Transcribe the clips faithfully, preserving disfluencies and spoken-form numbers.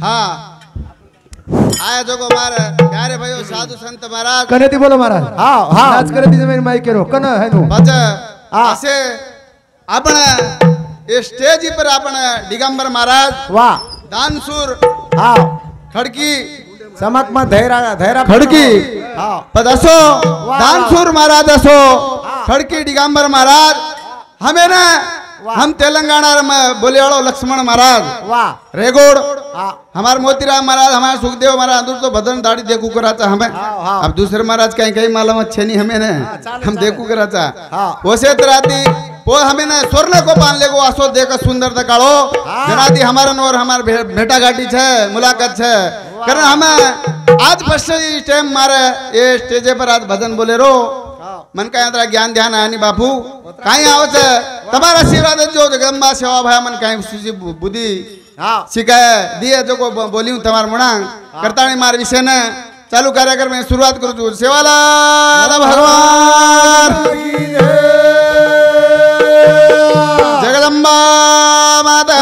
हाँ आया जोगो महाराज प्यारे भाइयों साधु संत महाराज कने थी बोलो महाराज हां हां नाच करे थी मेरी माई करो कने है नु बच आसे आपण ए स्टेज पर आपण दिगंबर महाराज वाह दानसूर हां खड़की चमक में धैरा धैरा खड़की हां पदसो दानसूर महाराज असो खड़की दिगंबर महाराज हमें ना हम तेलंगाना में बोले वालों लक्ष्मण महाराज वाह रेगोड़ हमारे मोतीराम महाराज हमारे सुखदेव महाराज तो भद्रन दाढ़ी देखू कराता हमें अब दूसरे महाराज कहीं कहीं मालूम अच्छे नहीं हमें ने हम देखू कराता वो से तराती वो हमें ने स्वर्ण को पान ले को आसो देखा सुंदर तकालो जनाती हमारे नोर हमारे भेटा घाटी छे मुलाकात छे करना हमें आज फर्स्ट टाइम मारे ये स्टेज पर आज भजन बोले रो मन का यात्रा ज्ञान ध्यान आनी बापू कहीं आओ से तबारा सिरादे जो जगम्बा सेवा भाई मन कहीं सुजी बुद्धि सिखाए दिए जो को बोली हूँ तमार मुनांग करता नहीं मार विषय ने चालू कार्यक्रम में शुरुआत करूँ जो सेवाला भगवान जगदम्बा माता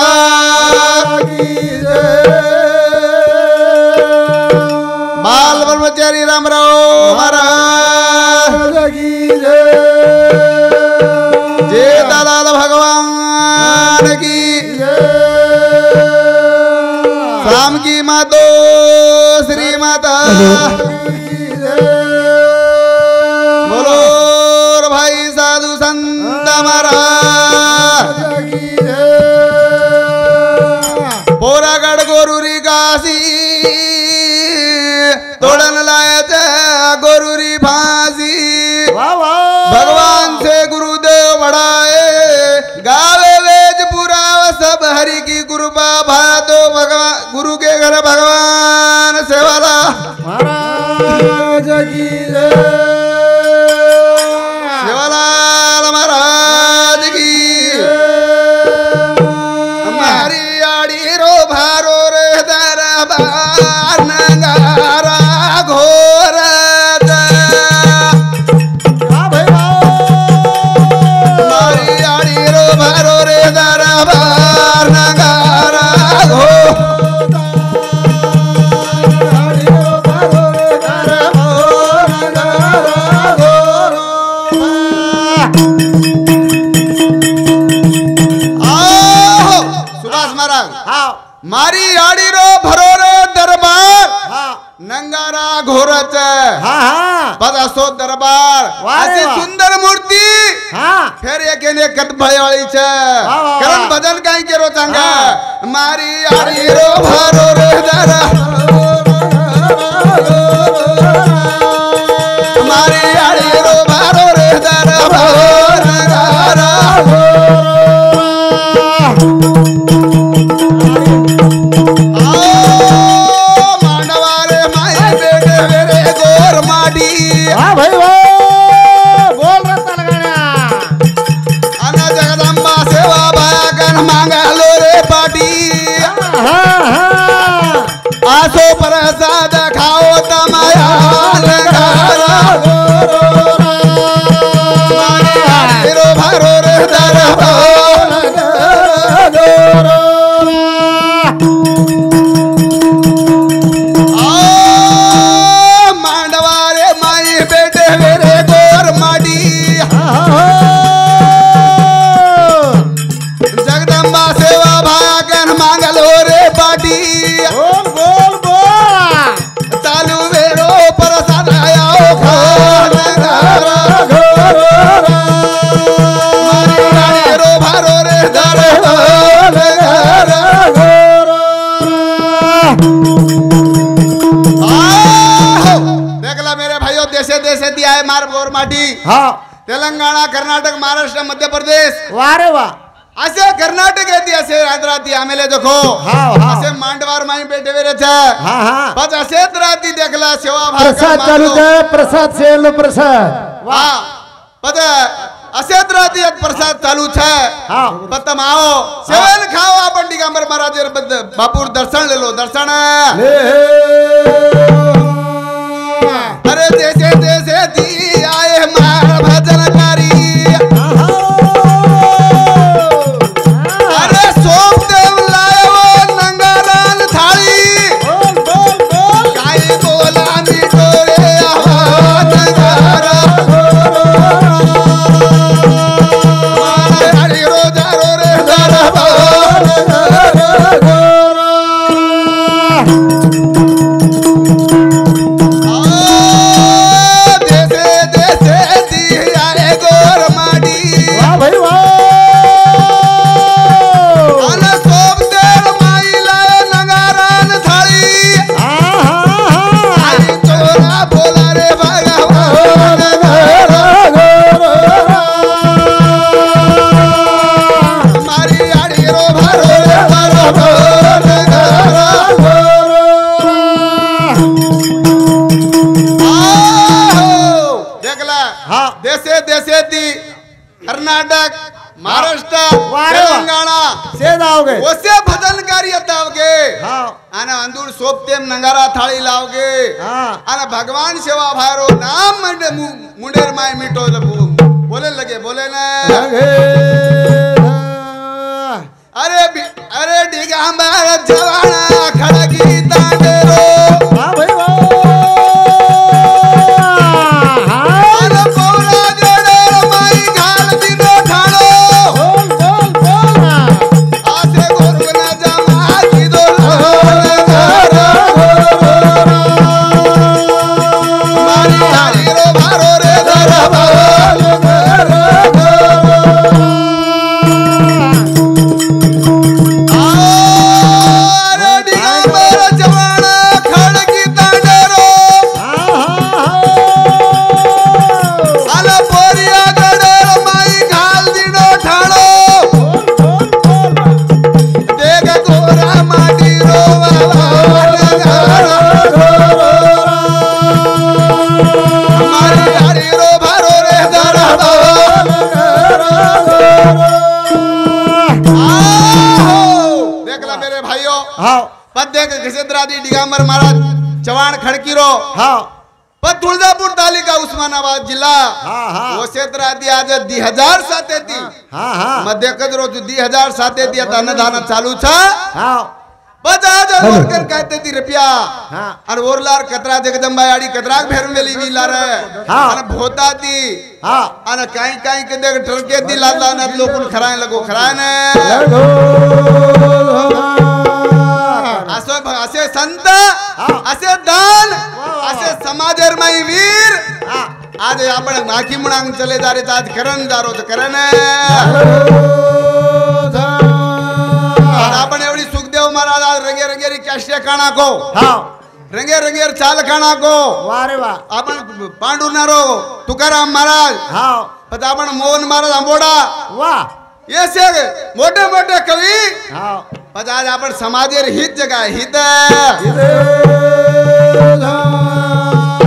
बाल ब्रह्मचारी राम राव मातो श्री माता बोलो भाई साधु संत महाराज पोरागढ़ गोरूरी काशी तोड़न लाए थे गोरूरी फांसी भगवान से गुरुदेव बढ़ाए गावे वेजपुरा सब हरि की कृपा भाया तो भगवान गुरु के घर भगवान सेवाला महाराज की जय सेवाला महाराज की हमारी आड़ी रो भारो रे दरबार नगारा घोर हमारी आड़ी रो भारो रे दरबार नगारा घोर मारी आड़ी रो भरो रो दरबार नंगारा घोरच बदासो दरबार ऐसी सुंदर मूर्ति फिर एक ने कट भाई वाली च करन भजन कहीं के रो चंगा मारी आड़ी रो भरो रो दरबार मारी आड़ी रो भरो रो दरबार नंगारा हाँ भाई वो बोल रस्ता लगाना अन्ना जगदम्बा सेवा भागन मांगा लो रे पाटी हाँ हाँ आसो प्रसाद खाओ तमाया लगारा भरो भरो रे दरबार हाँ तेलंगाना कर्नाटक महाराष्ट्र मध्य प्रदेश वारे वाह ऐसे कर्नाटक ऐसी ऐसे रातराती आमेले देखो हाँ हाँ ऐसे मांडवार माइन बैठे हुए रहते हाँ हाँ बस ऐसे राती देखला सेवा प्रसाद चालू है प्रसाद सेल प्रसाद वाह पता ऐसे राती एक प्रसाद चालू है हाँ पता माओ सेवल खाओ आप दिगंबर महाराज के बापुर दर्शन ले लो दर्शन अरे जैसे जैसे दी आए मार भजनकारी अरे सोमदेव लाए वो नंगारान थाली तेलंगाना से जाओगे ओसे भजन कार्य तावगे हां आना अंदूर सोपतेम नंगारा थाली लावगे हां आना भगवान सेवा भारो नाम मुंडेर माय मिटो बोले लगे बोले ना अरे अरे दिगंबर चव्हाण खड़गी तांडेरो हां भाई दिगंबर महाराज चव्हाण खड़कीरो हाँ पर तुलजापुर तालुका उस्मानाबाद जिला हाँ हाँ वो क्षेत्र आदि आज दी हजार साते थी हाँ हाँ मध्य कजरो जो दी हजार साते थी अतन धान चालू था हाँ बजाज और कर कहते थी रुपया हाँ और वो लार कतरा जगदम्बा यारी कतराक भैरव में लीजी लार है हाँ अन भोता थी हाँ अन काई काई के देख ठरके थी लाल लाल न लोग उन खराएं लगो खराएं असे संत असे दान असे समाजर माई वीर आज आपण माखी मुणांग चले जा रे आज करण दारो तो करण आपण एवढी सुखदेव महाराज आज रंगे रंगेरी कष्ट काणा को हां रंगे रंगेर चाल काणा को वाह रे वाह आपण पांडुनारो तुकाराम महाराज हां पण आपण मोहन महाराज आंबोडा वाह ऐसे मोठे मोठे कवी हां आज आपण समाजेर हित जगह हित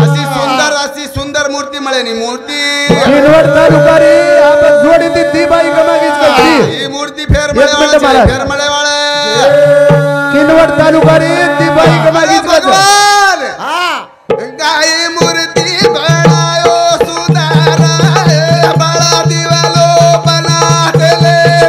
असी सुंदर असी सुंदर मूर्ति मळेनी मूर्ति हिलवट तालुकारी आपण जोडी दिती बाई गमागीच करती ही मूर्ति फेर मळे फेर मळे वाले हिलवट तालुकारी ती बाई गमागीच करती हां गाय मूर्ति बनायो सुधारा बाळा दिवालो बना देले रे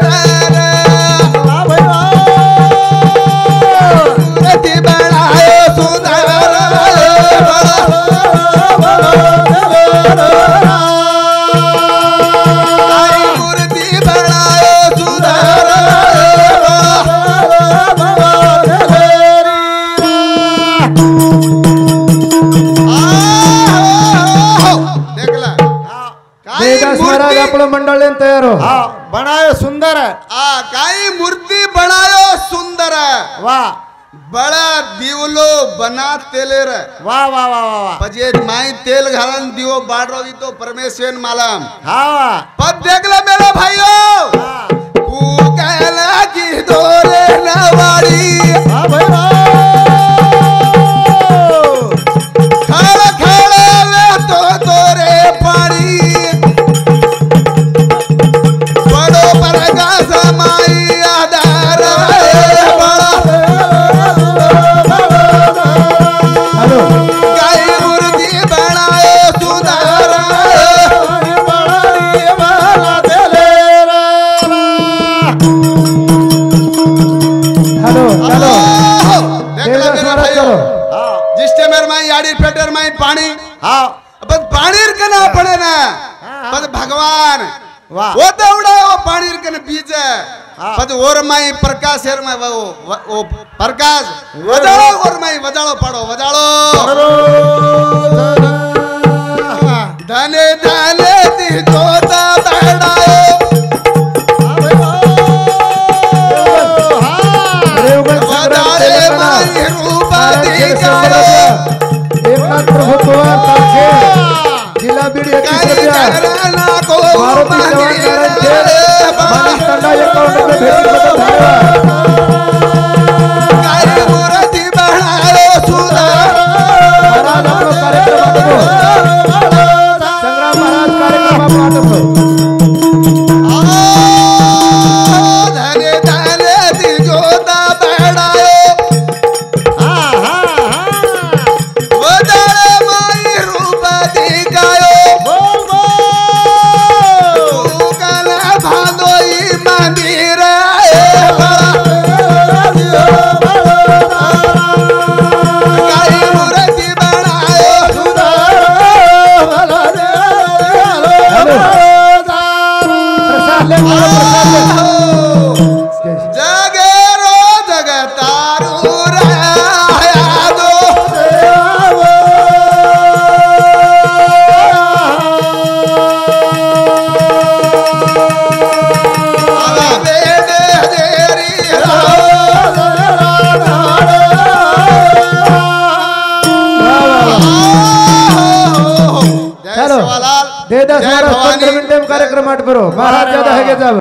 मंडलें तैयार हो हाँ बनायो सुंदर है आ काई मूर्ति बनायो सुंदर है वाह बड़ा दिवलो बना तेलेर है वाह वाह वाह वाह पजे माई तेल घालन दियो बाडरो दी तो परमेश्वर मालम हाँ पद देख ले मेरे भाइयों हाँ कुकला की डोरे नवारी हाँ भाई और माई प्रकाश हेर में वो वो प्रकाश वजालो और माई वजालो पड़ो वजालो धने धने दी तोता बहड़ाओ वजाले माई रूपा दी गालो एकनाथ प्रभु तो ताके जिला बीड़ी अतिशय भारतीय जवान कारण खेले मानस करना ये काउंट में भेज बता था गाय मूर्ति बनाओ सुधार बना दो कार्यक्रम को संग्राम महाराज कार्यक्रम पाठ को माट बरो महाराज ज्यादा है।